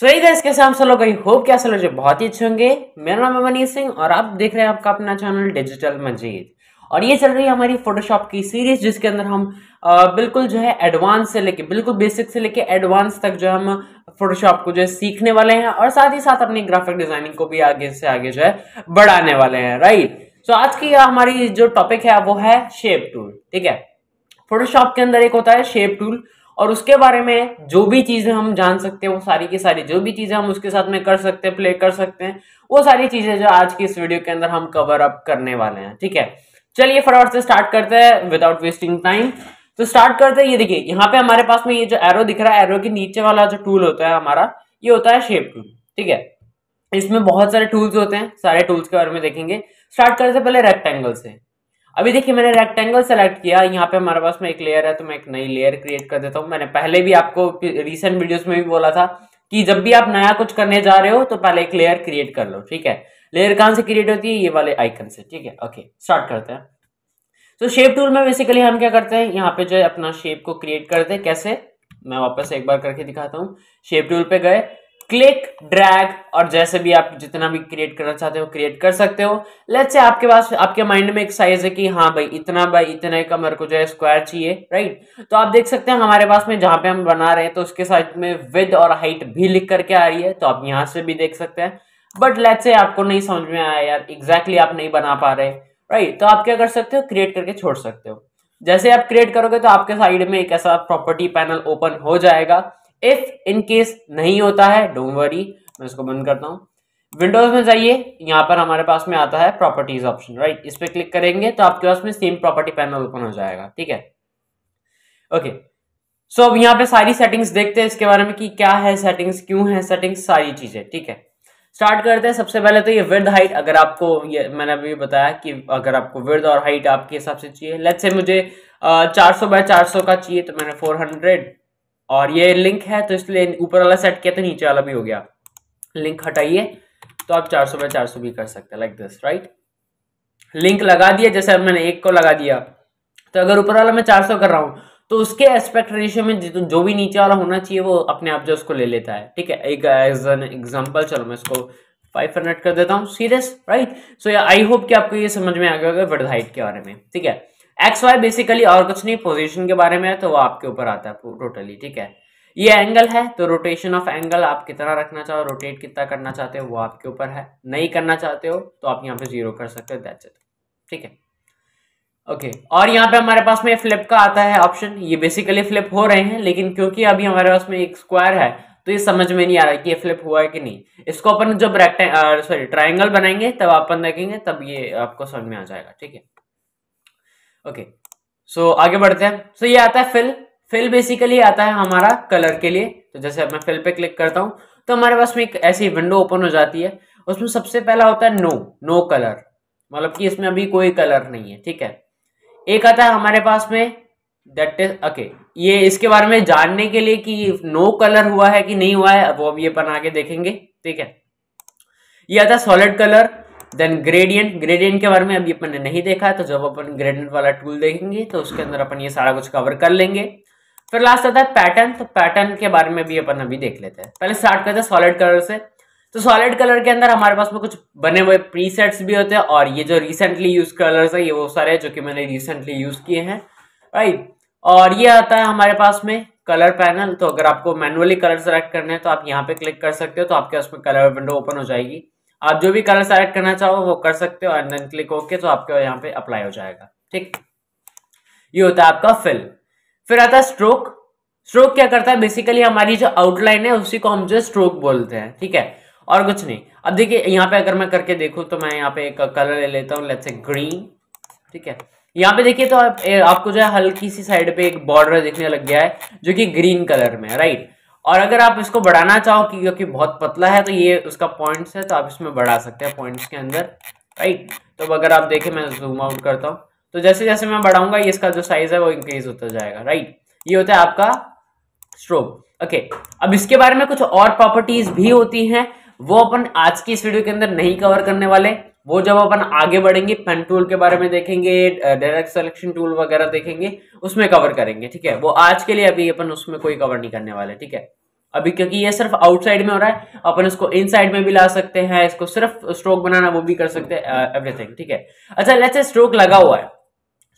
So guys कैसे हम सब लोग, आई होप क्या सब लोग बहुत ही अच्छे होंगे। मेरा नाम है मनीष सिंह और आप देख रहे हैं आपका अपना चैनल डिजिटल मंजीत। और ये चल रही है हमारी फोटोशॉप की सीरीज जिसके अंदर हम बिल्कुल जो है एडवांस से लेके बिल्कुल बेसिक से लेके एडवांस तक जो हम फोटोशॉप को जो है सीखने वाले हैं और साथ ही साथ अपनी ग्राफिक डिजाइनिंग को भी आगे से आगे जो है बढ़ाने वाले हैं, राइट। सो आज की हमारी जो टॉपिक है वो है शेप टूल, ठीक है। फोटोशॉप के अंदर एक होता है शेप टूल और उसके बारे में जो भी चीज़ें हम जान सकते हैं वो सारी की सारी जो भी चीज़ें हम उसके साथ में कर सकते हैं, प्ले कर सकते हैं, वो सारी चीज़ें जो आज की इस वीडियो के अंदर हम कवर अप करने वाले हैं, ठीक है। चलिए फटाफट से स्टार्ट करते हैं विदाउट वेस्टिंग टाइम। तो स्टार्ट करते हैं, ये देखिए यहाँ पे हमारे पास में ये जो एरो दिख रहा है, एरो के नीचे वाला जो टूल होता है हमारा, ये होता है शेप टूल, ठीक है। इसमें बहुत सारे टूल्स होते हैं, सारे टूल्स के बारे में देखेंगे। स्टार्ट करते पहले रेक्टेंगल से। अभी देखिए मैंने रेक्टेंगल सेलेक्ट किया, यहाँ पे हमारे पास में एक लेयर है तो मैं एक नई लेयर क्रिएट कर देता हूँ। मैंने पहले भी आपको रीसेंट वीडियोस में भी बोला था कि जब भी आप नया कुछ करने जा रहे हो तो पहले एक लेयर क्रिएट कर लो, ठीक है। लेयर कहाँ से क्रिएट होती है? ये वाले आइकन से, ठीक है। ओके स्टार्ट करते हैं। तो शेप टूल में बेसिकली हम क्या करते हैं, यहाँ पे जो है अपना शेप को क्रिएट करते हैं। कैसे, मैं वापस एक बार करके दिखाता हूँ। शेप टूल पे गए, क्लिक ड्रैग और जैसे भी आप जितना भी क्रिएट करना चाहते हो क्रिएट कर सकते हो। लेट्स से आपके पास आपके माइंड में एक साइज है कि हाँ भाई इतना बाई इतना का मेरे को जो है स्क्वायर चाहिए, राइट। तो आप देख सकते हैं हमारे पास में जहाँ पे हम बना रहे हैं तो उसके साइड में विड्थ और हाइट भी लिख करके आ रही है, तो आप यहाँ से भी देख सकते हैं। बट लेट्स से आपको नहीं समझ में आया यार, एग्जैक्टली आप नहीं बना पा रहे, राइट। तो आप क्या कर सकते हो, क्रिएट करके छोड़ सकते हो। जैसे आप क्रिएट करोगे तो आपके साइड में एक ऐसा प्रॉपर्टी पैनल ओपन हो जाएगा। इफ इन केस नहीं होता है, डोंट वरी, मैं इसको बंद करता हूँ। विंडोज में जाइए, यहाँ पर हमारे पास में आता है प्रॉपर्टीज ऑप्शन, राइट। इस पर क्लिक करेंगे तो आपके पास में सेम प्रॉपर्टी पैनल ओपन हो जाएगा, ठीक है। ओके सो अब यहाँ पे सारी सेटिंग्स देखते हैं इसके बारे में कि क्या है सेटिंग्स, क्यों है सेटिंग्स, सारी चीजें, ठीक है। स्टार्ट करते हैं। सबसे पहले तो ये विड्थ हाइट, अगर आपको ये मैंने अभी बताया कि अगर आपको विड्थ और हाइट आपके हिसाब से चाहिए। लेट्स से मुझे 400 बाय 400 का चाहिए तो मैंने 400 और ये लिंक है तो इसलिए ऊपर वाला सेट किया तो नीचे वाला भी हो गया। लिंक हटाइए तो आप 400 बाय 400 भी कर सकते हैं, लाइक दिस, राइट। लिंक लगा दिया, जैसे मैंने एक को लगा दिया तो अगर ऊपर वाला मैं 400 कर रहा हूँ तो उसके एस्पेक्ट रेशियो में जो भी नीचे वाला होना चाहिए वो अपने आप जो उसको ले लेता है, ठीक है। एक एज एन एग्जाम्पल चलो मैं इसको 500 कर देता हूँ, serious, right. So I hope कि आपको ये समझ में आ गया होगा विड्थ हाइट के बारे में, ठीक है। एक्स वाई बेसिकली और कुछ नहीं, पोजीशन के बारे में है तो वो आपके ऊपर आता है टोटली, ठीक है। ये एंगल है तो रोटेशन ऑफ एंगल आप कितना रखना चाहो, रोटेट कितना करना चाहते हो वो आपके ऊपर है। नहीं करना चाहते हो तो आप यहाँ पे 0 कर सकते हो, दैट्स इट, ठीक है। ओके और यहाँ पे हमारे पास में फ्लिप का आता है ऑप्शन। ये बेसिकली फ्लिप हो रहे हैं लेकिन क्योंकि अभी हमारे पास में एक स्क्वायर है तो ये समझ में नहीं आ रहा है कि ये फ्लिप हुआ है कि नहीं। इसको अपन जब ट्राइंगल बनाएंगे तब अपन देखेंगे, तब ये आपको समझ में आ जाएगा, ठीक है। ओके सो आगे बढ़ते हैं। सो ये आता है फिल बेसिकली आता है हमारा कलर के लिए। तो जैसे अब मैं फिल पे क्लिक करता हूँ तो हमारे पास में एक ऐसी विंडो ओपन हो जाती है। उसमें सबसे पहला होता है नो कलर, मतलब कि इसमें अभी कोई कलर नहीं है, ठीक है। एक आता है हमारे पास में दैट इज ओके, ये इसके बारे में जानने के लिए कि नो कलर हुआ है कि नहीं हुआ है, वो अब ये बना के देखेंगे, ठीक है। ये आता है solid colour, then gradient. Gradient के बारे में अभी अपन ने नहीं देखा है तो जब अपन ग्रेडियंट वाला टूल देखेंगे तो उसके अंदर अपन ये सारा कुछ कवर कर लेंगे। फिर लास्ट आता है पैटर्न, तो पैटर्न के बारे में भी अपन अभी देख लेते हैं। पहले स्टार्ट करते हैं सॉलिड कलर से। तो सॉलिड कलर के अंदर हमारे पास में कुछ बने हुए प्रीसेट्स भी होते हैं और ये जो रिसेंटली यूज कलर्स है ये वो सारे जो कि मैंने रिसेंटली यूज किए हैं, राइट। और ये आता है हमारे पास में कलर पैनल। तो अगर आपको मैनुअली कलर सेलेक्ट करना है तो आप यहाँ पे क्लिक कर सकते हो, तो आपके उसमें कलर विंडो ओपन हो जाएगी। आप जो भी कलर सेलेक्ट करना चाहो वो कर सकते हो एंड देन क्लिक ओके, तो आपके यहाँ पे अप्लाई हो जाएगा, ठीक। ये होता है आपका फिल। फिर आता है स्ट्रोक। स्ट्रोक क्या करता है, बेसिकली हमारी जो आउटलाइन है उसी को हम जो स्ट्रोक बोलते हैं, ठीक है, और कुछ नहीं। अब देखिए यहाँ पे अगर मैं करके देखूँ तो मैं यहाँ पे एक कलर ले लेता हूँ, लेट्स से ग्रीन, ठीक है। यहाँ पे देखिए तो आपको जो है हल्की सी साइड पे एक बॉर्डर दिखने लग गया है जो कि ग्रीन कलर में, राइट। और अगर आप इसको बढ़ाना चाहो क्योंकि बहुत पतला है तो ये उसका पॉइंट्स है तो आप इसमें बढ़ा सकते हैं पॉइंट्स के अंदर, राइट। तो अगर आप देखें मैं जूम आउट करता हूँ तो जैसे जैसे मैं बढ़ाऊंगा ये इसका जो साइज है वो इंक्रीज होता जाएगा, राइट। ये होता है आपका स्ट्रोक। ओके अब इसके बारे में कुछ और प्रॉपर्टीज भी होती हैं, वो अपन आज की इस वीडियो के अंदर नहीं कवर करने वाले। वो जब अपन आगे बढ़ेंगे पेन टूल के बारे में देखेंगे, डायरेक्ट सिलेक्शन टूल वगैरह देखेंगे, उसमें कवर करेंगे, ठीक है। वो आज के लिए अभी अपन उसमें कोई कवर नहीं करने वाले, ठीक है। अभी क्योंकि ये सिर्फ आउटसाइड में हो रहा है, अपन इसको इनसाइड में भी ला सकते हैं, इसको सिर्फ स्ट्रोक बनाना वो भी कर सकते हैं, एवरीथिंग ठीक है। अच्छा लेट्स से स्ट्रोक लगा हुआ है,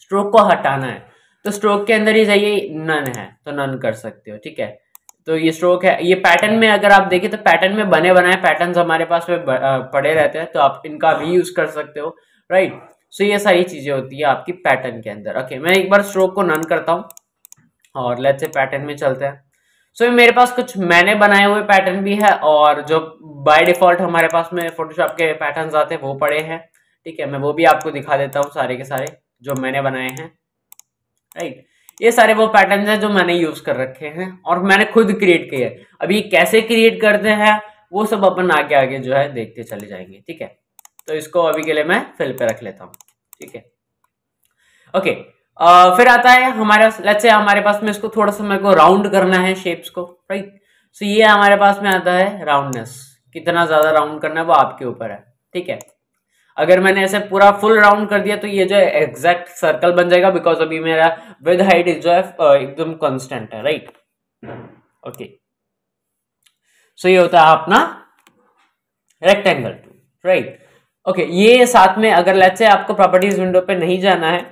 स्ट्रोक को हटाना है तो स्ट्रोक के अंदर ही जाइए, नन है तो नन कर सकते हो ठीक है। तो ये स्ट्रोक है, ये पैटर्न में अगर आप देखें तो पैटर्न में बने बनाए पैटर्न्स हमारे पास में पड़े रहते हैं, तो आप इनका भी यूज कर सकते हो राइट। सो ये सारी चीजें होती है आपकी पैटर्न के अंदर। ओके मैं एक बार स्ट्रोक को नन करता हूँ और लेट्स से पैटर्न में चलते हैं। सो मेरे पास कुछ मैंने बनाए हुए पैटर्न भी है और जो बाय डिफॉल्ट हमारे पास में फोटोशॉप के पैटर्न्स आते हैं वो पड़े हैं ठीक है। मैं वो भी आपको दिखा देता हूँ सारे के सारे जो मैंने बनाए हैं राइट। ये सारे वो पैटर्न्स हैं जो मैंने यूज कर रखे हैं और मैंने खुद क्रिएट किए हैं। अभी कैसे क्रिएट करते हैं वो सब अपन आगे आगे जो है देखते चले जाएंगे ठीक है। तो इसको अभी के लिए मैं फिल पे रख लेता हूँ ठीक है। ओके फिर आता है हमारे लेट्स से हमारे पास में इसको थोड़ा सा मेरे को राउंड करना है शेप्स को राइट। सो ये हमारे पास में आता है राउंडनेस, कितना ज्यादा राउंड करना है वो आपके ऊपर है ठीक है। अगर मैंने ऐसे पूरा फुल राउंड कर दिया तो ये जो एग्जैक्ट सर्कल बन जाएगा, बिकॉज अभी मेरा विद हाइट जो है एकदम कॉन्स्टेंट है राइट। ओके सो ये होता है अपना रेक्टेंगल टू राइट। ओके ये साथ में अगर लेट्स से आपको प्रॉपर्टीज विंडो पे नहीं जाना है,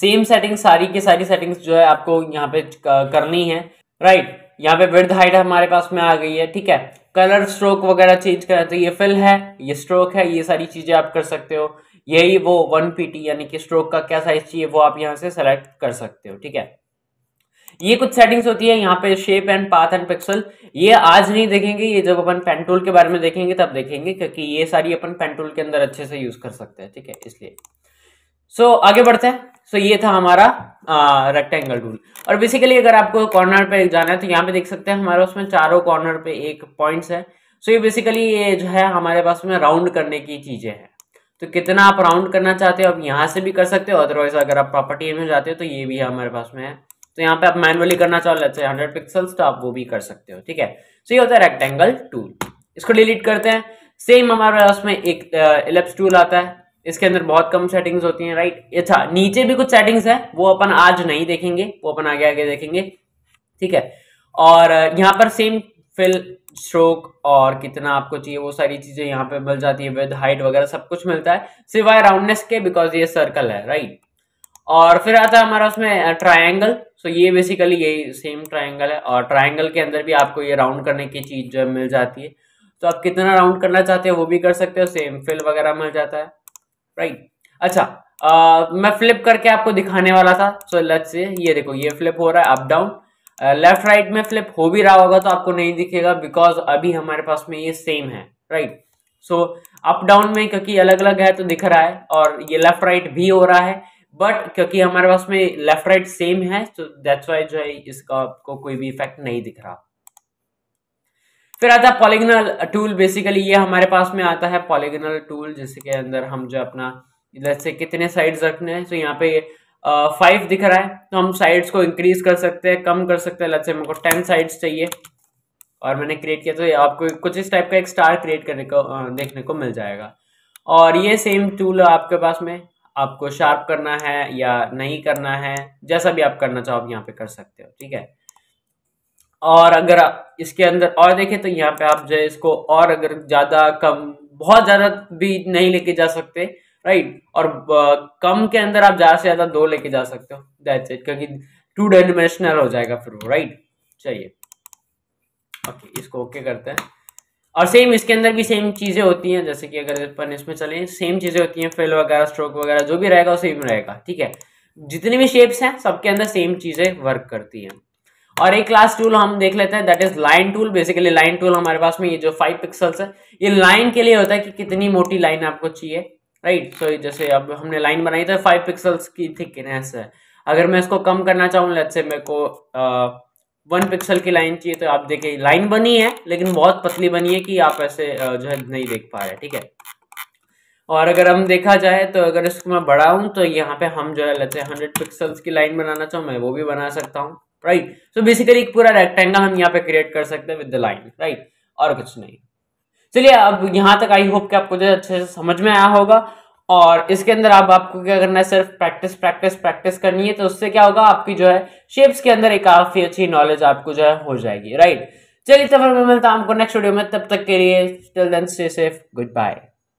सेम सेटिंग सारी की सारी सेटिंग्स जो है आपको यहाँ पे करनी है राइट। यहाँ पे विड्थ हाइट हमारे पास में आ गई है ठीक है। कलर स्ट्रोक वगैरह चेंज करना, तो ये फिल है, ये स्ट्रोक है, ये सारी चीजें आप कर सकते हो। यही वो 1 PT यानी कि स्ट्रोक का क्या साइज चाहिए वो आप यहाँ से सेलेक्ट कर सकते हो ठीक है। ये कुछ सेटिंग्स होती है यहाँ पे shape and path and pixel, ये आज नहीं देखेंगे, ये जब अपन पेन टूल के बारे में देखेंगे तब देखेंगे, क्योंकि ये सारी अपन पेन टूल के अंदर अच्छे से यूज कर सकते हैं ठीक है, इसलिए। सो आगे बढ़ते हैं। सो ये था हमारा रेक्टेंगल टूल। और बेसिकली अगर आपको कॉर्नर पे जाना है तो यहाँ पे देख सकते हैं हमारे उसमें चारों कॉर्नर पे एक पॉइंट्स है। सो ये बेसिकली ये जो है हमारे पास में राउंड करने की चीजें हैं, तो कितना आप राउंड करना चाहते हो आप यहाँ से भी कर सकते हो, अदरवाइज अगर आप प्रॉपर्टी में जाते हो तो ये भी हमारे पास में है। तो यहाँ पे आप मैनुअली करना चाहो लेट्स से 100 पिक्सल्स, तो आप वो भी कर सकते हो ठीक है। सो ये होता है रेक्टेंगल टूल। इसको डिलीट करते हैं। सेम हमारे पास में एक एलिप्स टूल आता है, इसके अंदर बहुत कम सेटिंग्स होती हैं राइट। अच्छा नीचे भी कुछ सेटिंग्स है वो अपन आज नहीं देखेंगे, वो अपन आगे आगे देखेंगे ठीक है। और यहाँ पर सेम फिल स्ट्रोक और कितना आपको चाहिए वो सारी चीजें यहाँ पे मिल जाती है, विद हाइट वगैरह सब कुछ मिलता है सिवाय राउंडनेस के, बिकॉज ये सर्कल है राइट। और फिर आता है हमारा उसमें ट्राइंगल। सो ये बेसिकली यही सेम ट्राइंगल है और ट्राइंगल के अंदर भी आपको ये राउंड करने की चीज जो मिल जाती है, तो आप कितना राउंड करना चाहते हो वो भी कर सकते हो, सेम फिल वगैरह मिल जाता है राइट। अच्छा मैं फ्लिप करके आपको दिखाने वाला था। सो लेट्स से ये देखो ये फ्लिप हो रहा है अप डाउन, लेफ्ट राइट में फ्लिप हो भी रहा होगा तो आपको नहीं दिखेगा, बिकॉज अभी हमारे पास में ये सेम है राइट। सो अप डाउन में क्योंकि अलग अलग है तो दिख रहा है, और ये लेफ्ट राइट भी हो रहा है, बट क्योंकि हमारे पास में लेफ्ट राइट सेम है तो दैट्स वाई जो है इसका आपको कोई भी इफेक्ट नहीं दिख रहा। फिर आता है पॉलीगोनल टूल। बेसिकली ये हमारे पास में आता है पॉलीगोनल टूल, जिसके अंदर हम जो अपना जैसे कितने साइड्स रखने हैं। तो यहाँ पे 5 दिख रहा है तो हम साइड्स को इंक्रीज कर सकते हैं, कम कर सकते हैं। जैसे मेरे को 10 साइड्स चाहिए और मैंने क्रिएट किया, तो आपको कुछ इस टाइप का एक स्टार क्रिएट करने को देखने को मिल जाएगा। और ये सेम टूल आपके पास में, आपको शार्प करना है या नहीं करना है जैसा भी आप करना चाहो आप यहाँ पे कर सकते हो ठीक है। और अगर इसके अंदर और देखें तो यहाँ पे आप जो है इसको और अगर ज़्यादा कम, बहुत ज़्यादा भी नहीं लेके जा सकते राइट, और कम के अंदर आप ज़्यादा से ज़्यादा 2 लेके जा सकते हो, दैट्स इट, क्योंकि 2 डायमेंशनल हो जाएगा फिर वो राइट। चाहिए ओके इसको ओके करते हैं। और सेम इसके अंदर भी सेम चीज़ें होती हैं, जैसे कि अगर अपन इसमें चले सेम चीज़ें होती हैं, फिल वगैरह स्ट्रोक वगैरह जो भी रहेगा वो सेम रहेगा ठीक है। जितने भी शेप्स हैं सबके अंदर सेम चीज़ें वर्क करती हैं। और एक लास्ट टूल हम देख लेते हैं, that is line tool. Basically line tool हमारे पास में ये जो 5 पिक्सल्स है ये लाइन के लिए होता है कि कितनी मोटी लाइन आपको चाहिए राइट। सो जैसे अब हमने लाइन बनाई तो 5 पिक्सल्स की थिकनेस है, अगर मैं इसको कम करना चाहूँ लेट्स से मेरे को 1 पिक्सल की लाइन चाहिए, तो आप देखिए लाइन बनी है लेकिन बहुत पतली बनी है कि आप ऐसे जो है नहीं देख पा रहे ठीक है। और अगर हम देखा जाए तो अगर इसको मैं बढ़ाऊँ तो यहाँ पे हम जो है लेट्स से 100 पिक्सल्स की लाइन बनाना चाहूँ मैं वो भी बना सकता हूँ राइट। सो बेसिकली एक पूरा रेक्टेंगल हम यहाँ पे क्रिएट कर सकते हैं विद द लाइन राइट, और कुछ नहीं। चलिए अब यहाँ तक आई होप कि आपको जो अच्छे से समझ में आया होगा। और इसके अंदर आप आपको क्या करना है, सिर्फ प्रैक्टिस प्रैक्टिस प्रैक्टिस करनी है, तो उससे क्या होगा आपकी जो है शेप्स के अंदर एक काफी अच्छी नॉलेज आपको जो है हो जाएगी राइट। चलिए तो फिर मैं मिलता हूँ आपको नेक्स्ट वीडियो में, तब तक के लिए till then stay safe, good bye.